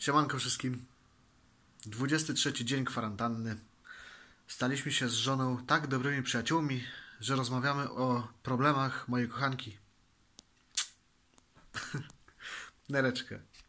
Siemanko wszystkim. 23 dzień kwarantanny. Staliśmy się z żoną tak dobrymi przyjaciółmi, że rozmawiamy o problemach mojej kochanki. Nereczkę.